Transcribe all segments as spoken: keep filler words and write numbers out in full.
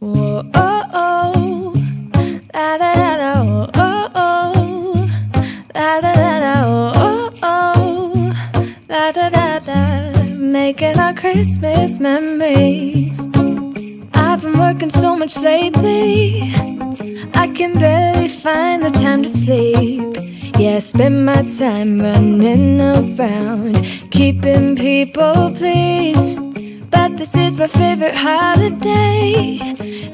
Whoa, oh, oh, la da da da, oh, oh, la da da da, oh, oh, la da da da, making our Christmas memories. I've been working so much lately, I can barely find the time to sleep. Yeah, I spend my time running around, keeping people pleased. But this is my favorite holiday.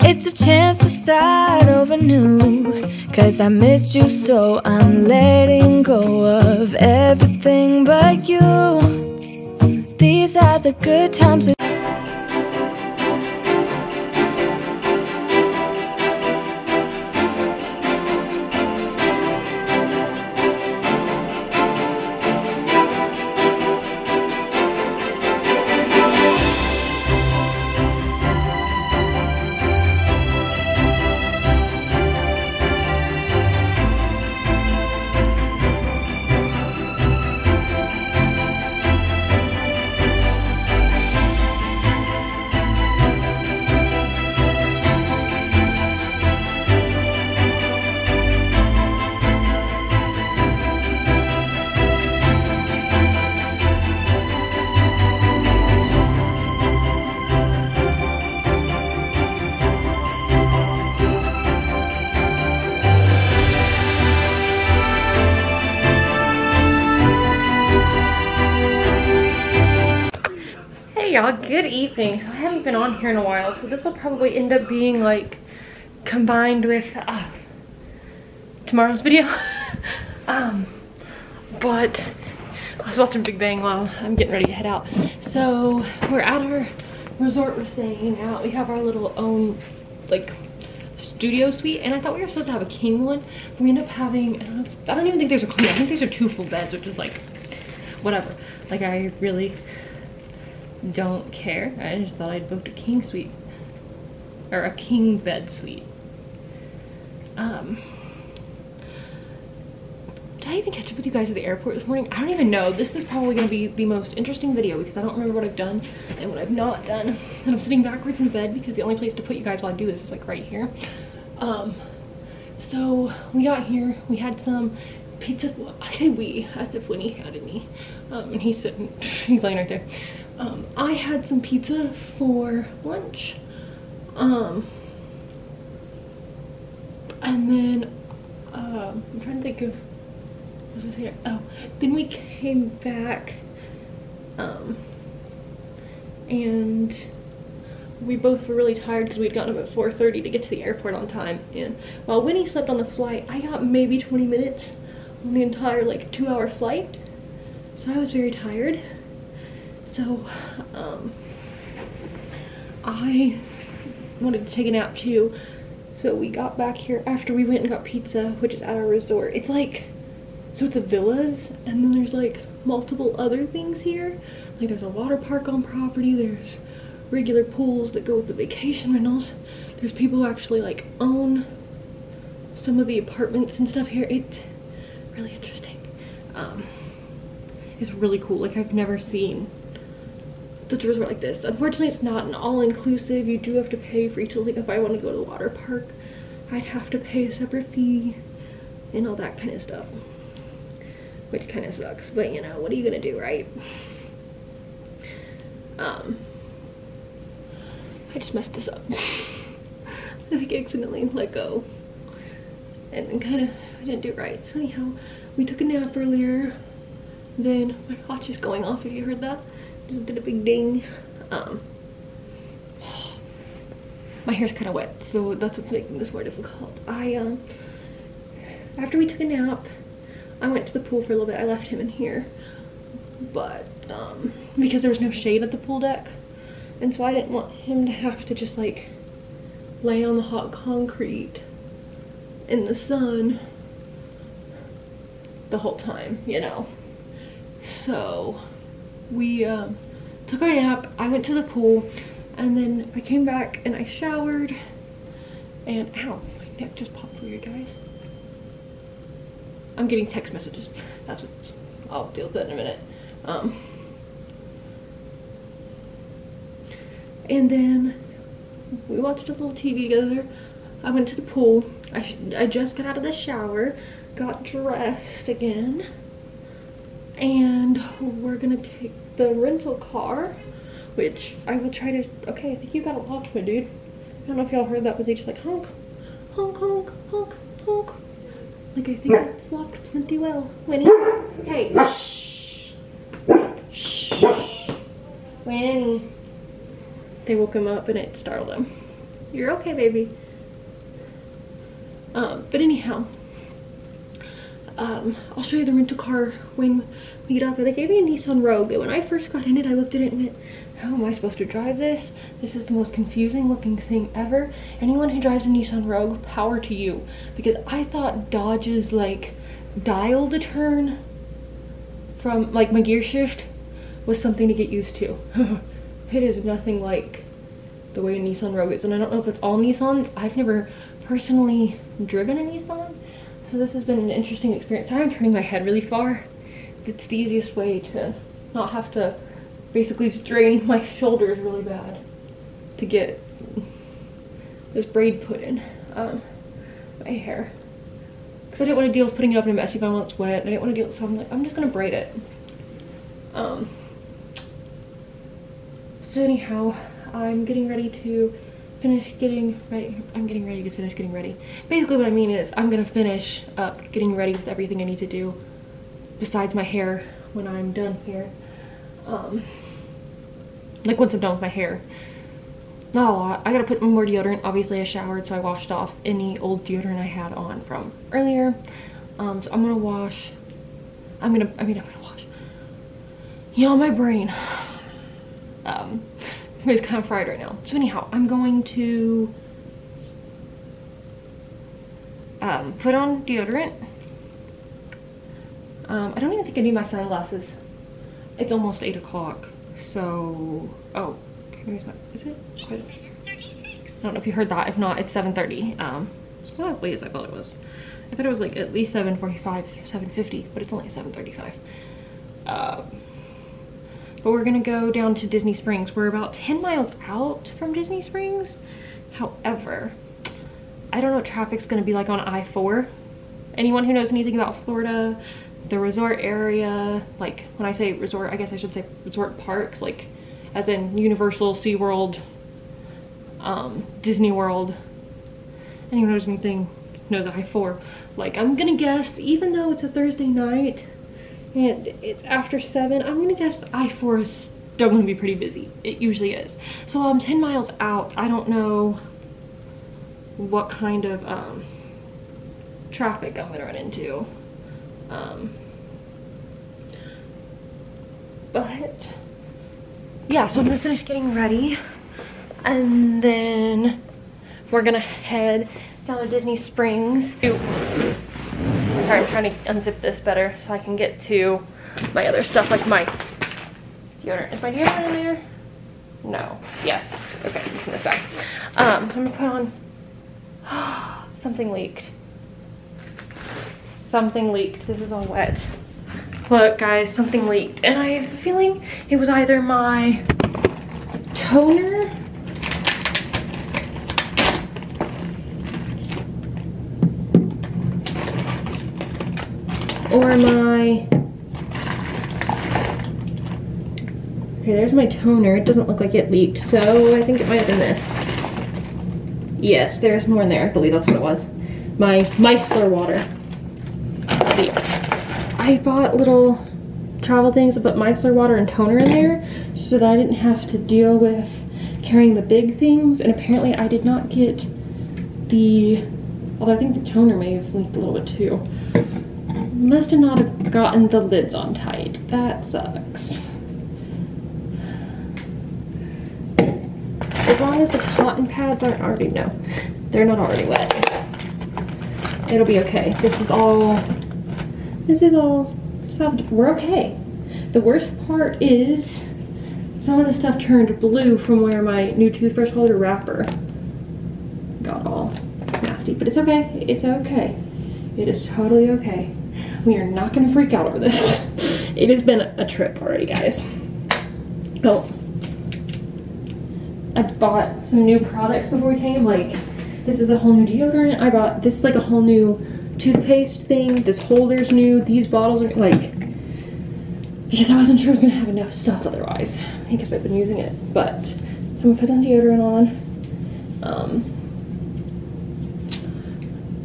It's a chance to start over new. Cause I missed you so I'm letting go of everything but you. These are the good times with y'all, good evening. So I haven't been on here in a while, so this will probably end up being like combined with uh, tomorrow's video. um, but I was watching Big Bang while I'm getting ready to head out. So we're at our resort we're staying out. We have our little own like studio suite, and I thought we were supposed to have a king one. We end up having, I don't, know if, I don't even think there's a queen. I think these are two full beds, which is like whatever. Like I really don't care. I just thought I'd booked a king suite or a king bed suite. Um, did I even catch up with you guys at the airport this morning? I don't even know. This is probably going to be the most interesting video because I don't remember what I've done and what I've not done. And I'm sitting backwards in the bed because the only place to put you guys while I do this is like right here. Um, so we got here. We had some pizza. I say we. As if Winnie had any. Um, and he's sitting. He's laying right there. Um, I had some pizza for lunch, um, and then, uh, I'm trying to think of, what was I saying? Oh, then we came back, um, and we both were really tired because we'd gotten up at four thirty to get to the airport on time, and while Winnie slept on the flight, I got maybe twenty minutes on the entire, like, two hour flight, so I was very tired. So, um, I wanted to take a nap too, so we got back here after we went and got pizza, which is at our resort. It's like, so it's a villas, and then there's like multiple other things here. Like there's a water park on property, there's regular pools that go with the vacation rentals. There's people who actually like own some of the apartments and stuff here. It's really interesting. Um, it's really cool, like I've never seen such a resort like this. Unfortunately, it's not an all-inclusive. You do have to pay for each. Like if I want to go to the water park, I'd have to pay a separate fee and all that kind of stuff, which kind of sucks. But you know, what are you gonna do, right? Um, I just messed this up. I think I accidentally let go, and then kind of I didn't do it right. So anyhow, we took a nap earlier. Then my watch is going off. Have you heard that? Just did a big ding. Um, my hair's kind of wet, so that's what's making this more difficult. I, um, after we took a nap, I went to the pool for a little bit. I left him in here, but, um, because there was no shade at the pool deck, and so I didn't want him to have to just, like, lay on the hot concrete in the sun the whole time, you know? So we um, took our nap, I went to the pool, and then I came back and I showered, and ow, my neck just popped for you guys. I'm getting text messages. That's what, I'll deal with that in a minute. Um, and then we watched a little T V together. I went to the pool. I, I just got out of the shower, got dressed again, and we're gonna take the rental car, which I will try to, okay, I think you got a lodgement, dude. I don't know if y'all heard that, but they just like honk, honk, honk, honk, honk. Like I think that's locked plenty well. Winnie, hey, shh, shh, Winnie. They woke him up and it startled him. You're okay, baby. Um, but anyhow, um, I'll show you the rental car when we get out there. They gave me a Nissan Rogue, and when I first got in it, I looked at it and went, how am I supposed to drive this? This is the most confusing looking thing ever. Anyone who drives a Nissan Rogue, power to you. Because I thought Dodge's, like, dial to turn from, like, my gear shift was something to get used to. It is nothing like the way a Nissan Rogue is. And I don't know if it's all Nissans. I've never personally driven a Nissan. So this has been an interesting experience. Sorry, I'm turning my head really far. It's the easiest way to not have to basically strain my shoulders really bad to get this braid put in um, my hair. Because I didn't want to deal with putting it up in a messy bun while it's wet. I didn't want to deal with, so I'm like, I'm just going to braid it. Um, So anyhow, I'm getting ready to finish getting ready. I'm getting ready to finish getting ready. Basically what I mean is I'm going to finish up getting ready with everything I need to do besides my hair when I'm done here. Um, like once I'm done with my hair. Not a lot. I got to put more deodorant. Obviously I showered, so I washed off any old deodorant I had on from earlier. Um, so I'm going to wash. I'm going to, I mean, I'm going to wash. You know, my brain. Um, it's kind of fried right now. So anyhow, I'm going to um, put on deodorant. Um, I don't even think I need my sunglasses. It's almost eight o'clock. So, oh, is it? Quite a, I don't know if you heard that. If not, it's seven thirty. Um, it's not as late as I thought it was. I thought it was like at least seven forty-five, seven fifty, but it's only seven thirty-five. Um, But we're gonna go down to Disney Springs. We're about ten miles out from Disney Springs. However, I don't know what traffic's gonna be like on I four. Anyone who knows anything about Florida, the resort area, like when I say resort, I guess I should say resort parks, like as in Universal, SeaWorld, um, Disney World. Anyone who knows anything knows I four. Like I'm gonna guess, even though it's a Thursday night, and it's after seven, I'm gonna guess I four is still gonna be pretty busy. It usually is. So I'm um, ten miles out. I don't know what kind of um, traffic I'm gonna run into. Um, but yeah, so I'm gonna finish getting ready and then we're gonna head down to Disney Springs. Ooh. Sorry, I'm trying to unzip this better so I can get to my other stuff, like my deodorant. Is my deodorant in there? No. Yes. Okay, it's in this bag. Um, so I'm gonna put on something leaked. Something leaked. This is all wet. Look, guys, something leaked, and I have a feeling it was either my toner. Or my, okay, there's my toner. It doesn't look like it leaked, so I think it might have been this. Yes, there's more in there. I believe that's what it was. My Micellar water leaked. I bought little travel things that put Micellar water and toner in there so that I didn't have to deal with carrying the big things, and apparently I did not get the, although I think the toner may have leaked a little bit too. Must have not have gotten the lids on tight. That sucks. As long as the cotton pads aren't already, no, they're not already wet. It'll be okay. This is all, this is all soft. We're okay. The worst part is some of the stuff turned blue from where my new toothbrush holder wrapper got all nasty, but it's okay. It's okay. It is totally okay. We are not gonna freak out over this. It has been a trip already, guys. Oh, I bought some new products before we came. Like, this is a whole new deodorant. I bought this is like a whole new toothpaste thing. This holder's new. These bottles are like, because I wasn't sure I was gonna have enough stuff otherwise. I guess I've been using it, but I'm gonna put some deodorant on. Um,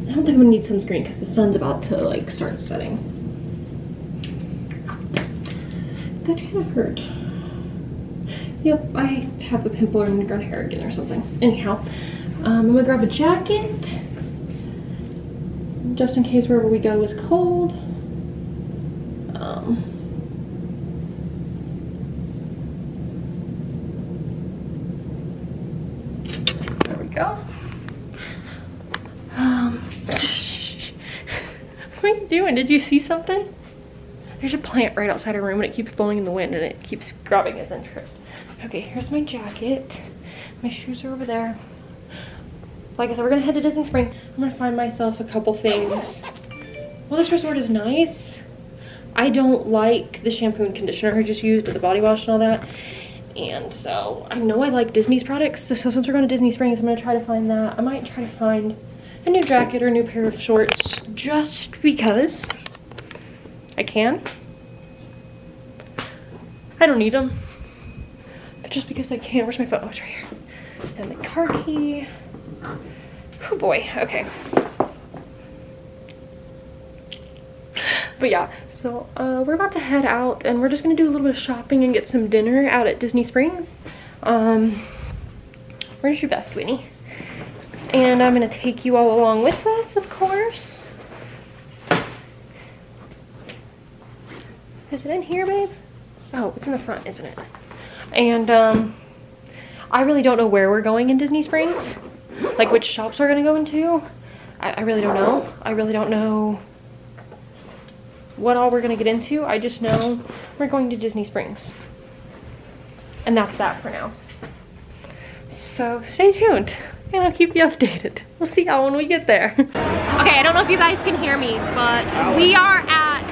I don't think I'm gonna need sunscreen because the sun's about to like start setting. That kind of hurt. Yep, I have a pimple or I'm gonna grow hair again or something. Anyhow, um, I'm gonna grab a jacket just in case wherever we go is cold. Um, there we go. Um, what are you doing? Did you see something? There's a plant right outside our room and it keeps blowing in the wind and it keeps grabbing its interest. Okay, here's my jacket. My shoes are over there. Like I said, we're gonna head to Disney Springs. I'm gonna find myself a couple things. Well, this resort is nice. I don't like the shampoo and conditioner I just used with the body wash and all that. And so I know I like Disney's products. So since we're going to Disney Springs, I'm gonna try to find that. I might try to find a new jacket or a new pair of shorts just because I can. I don't need them, but just because I can. Where's my phone? Oh, it's right here. And the car key. Oh boy, okay. But yeah, so uh, we're about to head out and we're just gonna do a little bit of shopping and get some dinner out at Disney Springs. Um, where's your best, Winnie? And I'm gonna take you all along with us, of course. Is it in here, babe? Oh, it's in the front, isn't it? And um, I really don't know where we're going in Disney Springs. Like which shops we're gonna go into. I, I really don't know. I really don't know what all we're gonna get into. I just know we're going to Disney Springs. And that's that for now. So stay tuned and I'll keep you updated. We'll see y'all when we get there. Okay, I don't know if you guys can hear me, but we are at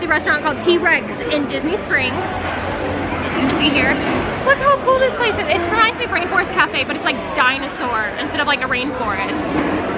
the restaurant called T-Rex in Disney Springs. As you can see here, look how cool this place is. It reminds me of Rainforest Cafe, but it's like dinosaur instead of like a rainforest.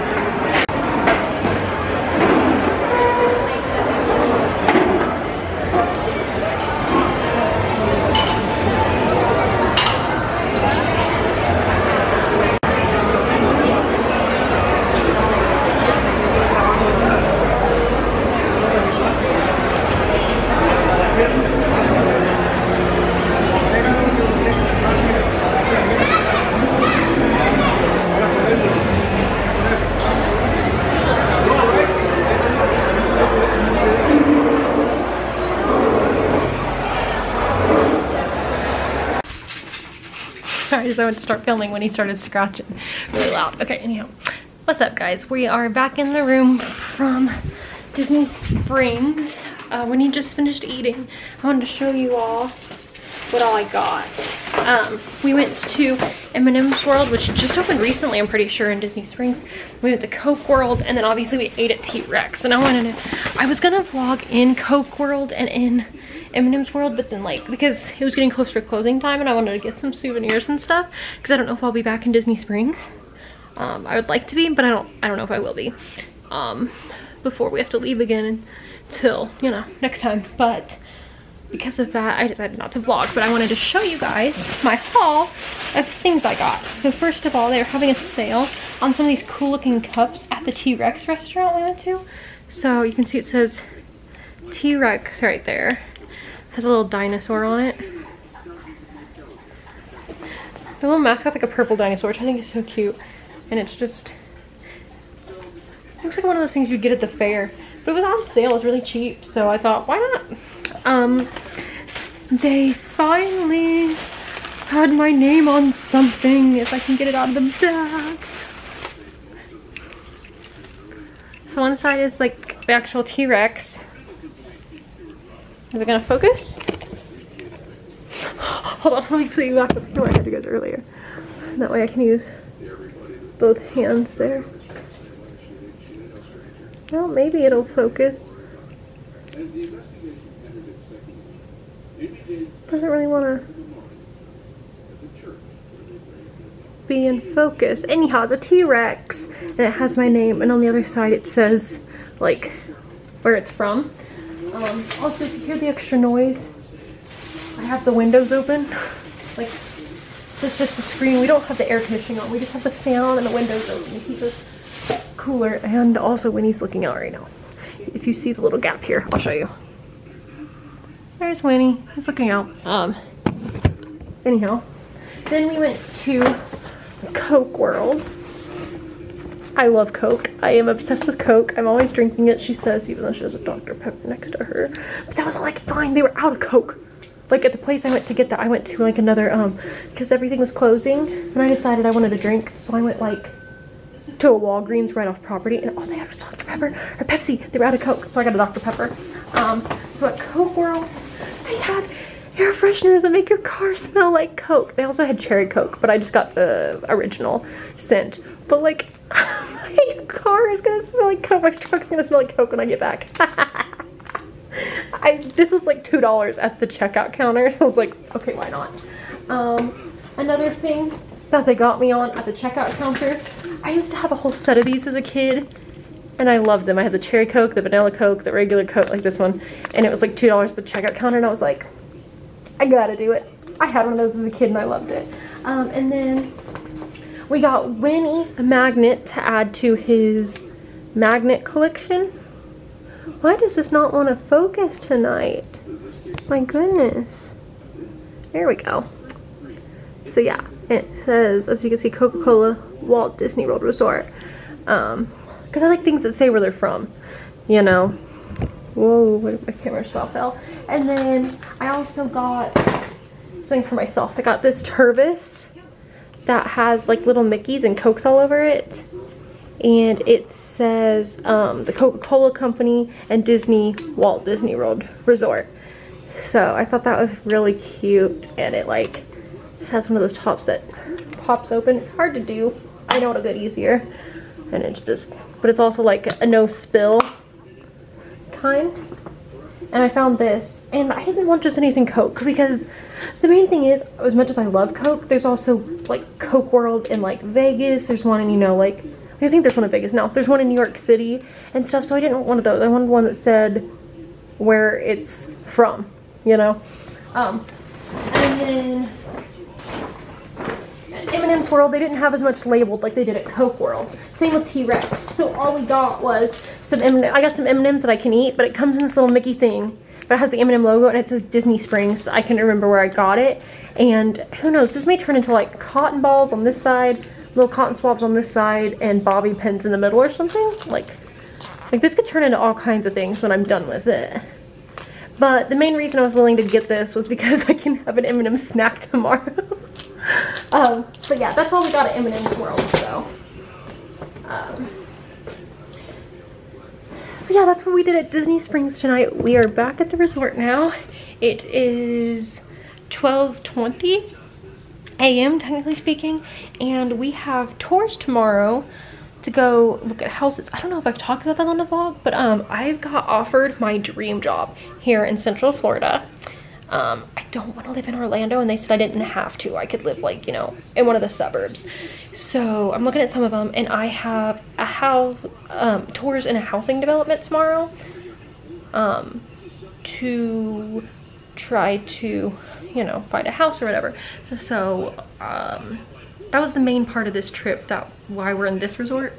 I went to start filming when he started scratching really loud. Okay, anyhow, what's up guys? We are back in the room from Disney Springs. Uh, when he just finished eating, I wanted to show you all what all I got. Um, we went to M and M's World, which just opened recently, I'm pretty sure, in Disney Springs. We went to Coke World, and then obviously we ate at T-Rex. And I wanted to, I was gonna vlog in Coke World and in M and M's World, but then like, because it was getting closer to closing time and I wanted to get some souvenirs and stuff, because I don't know if I'll be back in Disney Springs. Um, I would like to be, but I don't, I don't know if I will be. Um, before we have to leave again until, you know, next time. But because of that, I decided not to vlog, but I wanted to show you guys my haul of things I got. So first of all, they were having a sale on some of these cool looking cups at the T-Rex restaurant we went to. So you can see it says T-Rex right there. Has a little dinosaur on it. The little mascot's like a purple dinosaur, which I think is so cute. And it's just, it looks like one of those things you'd get at the fair. But it was on sale, it was really cheap, so I thought, why not? Um, they finally had my name on something, if I can get it out of the bag. So one side is like the actual T-Rex. Is it gonna focus? Hold on, let me put you back up here where I had you guys earlier. That way I can use both hands there. Well, maybe it'll focus. Doesn't really wanna. be in focus. Anyhow, it's a T-Rex and it has my name, and on the other side it says like where it's from. Um, also, if you hear the extra noise, I have the windows open. Like, this is just the screen. We don't have the air conditioning on. We just have the fan and the windows open to keep us cooler. And also, Winnie's looking out right now. If you see the little gap here, I'll show you. There's Winnie. He's looking out. Um. Anyhow, then we went to Coke World. I love Coke. I am obsessed with Coke. I'm always drinking it, she says, even though she has a Doctor Pepper next to her. But that was all I could find. They were out of Coke. Like, at the place I went to get that, I went to like another, um, because everything was closing, and I decided I wanted a drink, so I went like to a Walgreens right off property, and all they had was Doctor Pepper or Pepsi. They were out of Coke, so I got a Doctor Pepper. Um, so at Coke World, they had air fresheners that make your car smell like Coke. They also had cherry Coke, but I just got the original scent. But like, my car is gonna smell like Coke. My truck's gonna smell like Coke when I get back. I this was like two dollars at the checkout counter, so I was like, okay, why not? Um, another thing that they got me on at the checkout counter. I used to have a whole set of these as a kid, and I loved them. I had the cherry Coke, the vanilla Coke, the regular Coke, like this one, and it was like two dollars at the checkout counter, and I was like, I gotta do it. I had one of those as a kid, and I loved it. Um, and then we got Winnie the magnet to add to his magnet collection. Why does this not want to focus tonight? My goodness. There we go. So yeah, it says, as you can see, Coca-Cola, Walt Disney World Resort. Um, because I like things that say where they're from, you know. Whoa, my camera just fell. And then I also got something for myself. I got this Tervis that has like little Mickeys and Cokes all over it, and it says um, the Coca-Cola Company and Disney Walt Disney World Resort. So I thought that was really cute, and it like has one of those tops that pops open. It's hard to do. I know it'll get easier, and it's just, but it's also like a no spill kind. And I found this, and I didn't want just anything Coke, because the main thing is, as much as I love Coke, there's also like Coke World in like Vegas. There's one in, you know, like, I think there's one in Vegas now. There's one in New York City and stuff, so I didn't want one of those. I wanted one that said where it's from, you know? Um, and then at M and M's World, they didn't have as much labeled like they did at Coke World. Same with T-Rex. So all we got was some M and M's. I got some M and M's that I can eat, but it comes in this little Mickey thing. But it has the M and M logo, and it says Disney Springs. So I can't remember where I got it. And who knows, this may turn into like cotton balls on this side, little cotton swabs on this side, and bobby pins in the middle or something. Like, like this could turn into all kinds of things when I'm done with it. But the main reason I was willing to get this was because I can have an M and M snack tomorrow. Um, but yeah, that's all we got at M and M's World, so. Um, but yeah, that's what we did at Disney Springs tonight. We are back at the resort now. It is twelve twenty a m technically speaking, and we have tours tomorrow to go look at houses. I don't know if I've talked about that on the vlog, but um, I've got offered my dream job here in Central Florida. Um, I don't want to live in Orlando, and they said I didn't have to. I could live like, you know, in one of the suburbs. So I'm looking at some of them, and I have a house, um, tours in a housing development tomorrow um, to try to, you know, find a house or whatever. So um, that was the main part of this trip, that why we're in this resort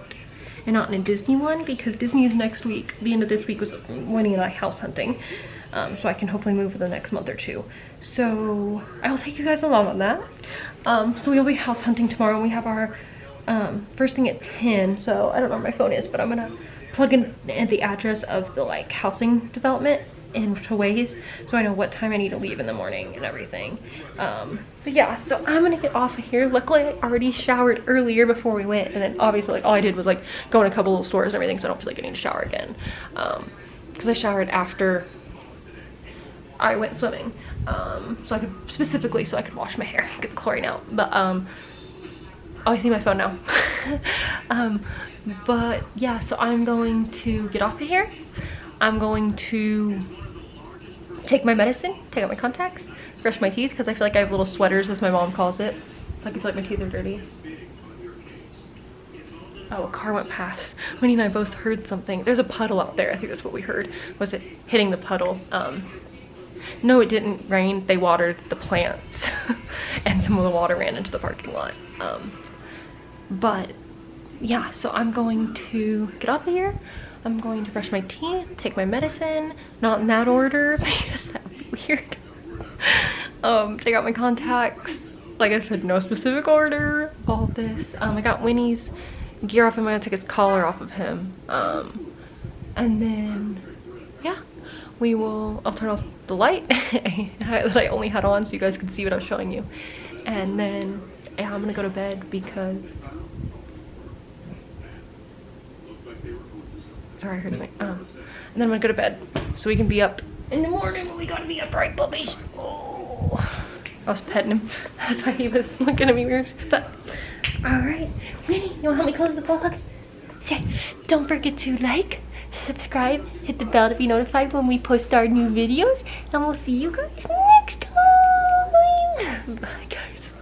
and not in a Disney one, because Disney is next week. The end of this week was Winnie and I house hunting. Um, so I can hopefully move for the next month or two. So I will take you guys along on that. Um, so we'll be house hunting tomorrow, and we have our um, first thing at ten. So I don't know where my phone is, but I'm gonna plug in the address of the like housing development into ways, so I know what time I need to leave in the morning and everything. Um, but yeah, so I'm gonna get off of here. Luckily, I already showered earlier before we went, and then obviously like all I did was like go in a couple little stores and everything, so I don't feel like I need to shower again. Um, because I showered after I went swimming, um, so I could specifically so I could wash my hair, get the chlorine out. But um, oh, I see my phone now. um, but yeah, so I'm going to get off of here. I'm going to take my medicine, take out my contacts, brush my teeth, because I feel like I have little sweaters, as my mom calls it. Like I feel like my teeth are dirty. Oh, a car went past. Winnie and I both heard something. There's a puddle out there. I think that's what we heard. Was it hitting the puddle? Um, no, it didn't rain. They watered the plants and some of the water ran into the parking lot. Um, but yeah, so I'm going to get off of here. I'm going to brush my teeth, take my medicine, not in that order because that would be weird. um, take out my contacts. Like I said, no specific order. All of this. Um, I got Winnie's gear off him. I'm gonna take his collar off of him. Um, and then, yeah, we will, I'll turn off the light that I only had on so you guys can see what I was showing you. And then, yeah, I'm gonna go to bed because Sorry, I heard something. Um, and then I'm gonna go to bed so we can be up in the morning when we gotta be up, right, puppies? Oh, I was petting him. That's why he was looking at me weird. But all right, Winnie, you wanna help me close the vlog? Say, don't forget to like, subscribe, hit the bell to be notified when we post our new videos, and we'll see you guys next time. Bye, guys.